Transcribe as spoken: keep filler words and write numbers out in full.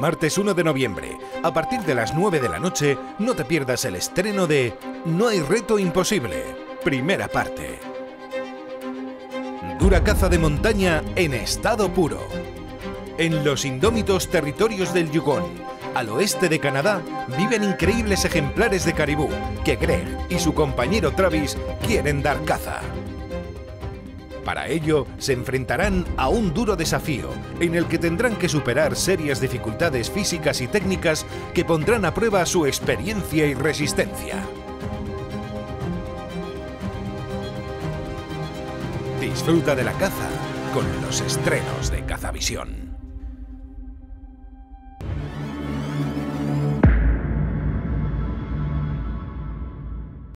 Martes uno de noviembre, a partir de las nueve de la noche, no te pierdas el estreno de No hay reto imposible, primera parte. Dura caza de montaña en estado puro. En los indómitos territorios del Yukón, al oeste de Canadá, viven increíbles ejemplares de caribú que Greg y su compañero Travis quieren dar caza. Para ello, se enfrentarán a un duro desafío en el que tendrán que superar serias dificultades físicas y técnicas que pondrán a prueba su experiencia y resistencia. Disfruta de la caza con los estrenos de Cazavisión.